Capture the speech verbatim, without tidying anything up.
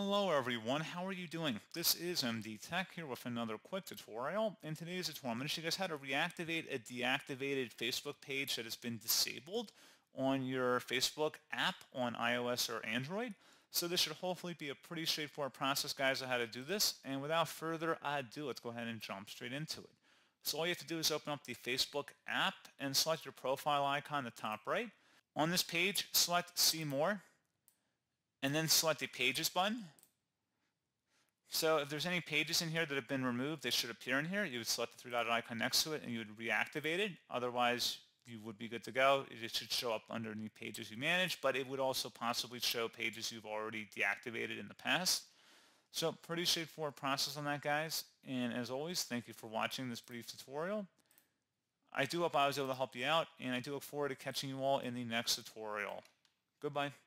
Hello everyone, how are you doing? This is M D Tech here with another quick tutorial. In today's tutorial, I'm going to show you guys how to reactivate a deactivated Facebook page that has been disabled on your Facebook app on iOS or Android. So this should hopefully be a pretty straightforward process, guys, on how to do this. And without further ado, let's go ahead and jump straight into it. So all you have to do is open up the Facebook app and select your profile icon in the top right. On this page, select See More, and then select the Pages button. So if there's any pages in here that have been removed, they should appear in here. You would select the three-dotted icon next to it and you would reactivate it. Otherwise, you would be good to go. It should show up under new pages you manage, but it would also possibly show pages you've already deactivated in the past. So pretty straightforward process on that, guys. And as always, thank you for watching this brief tutorial. I do hope I was able to help you out, and I do look forward to catching you all in the next tutorial. Goodbye.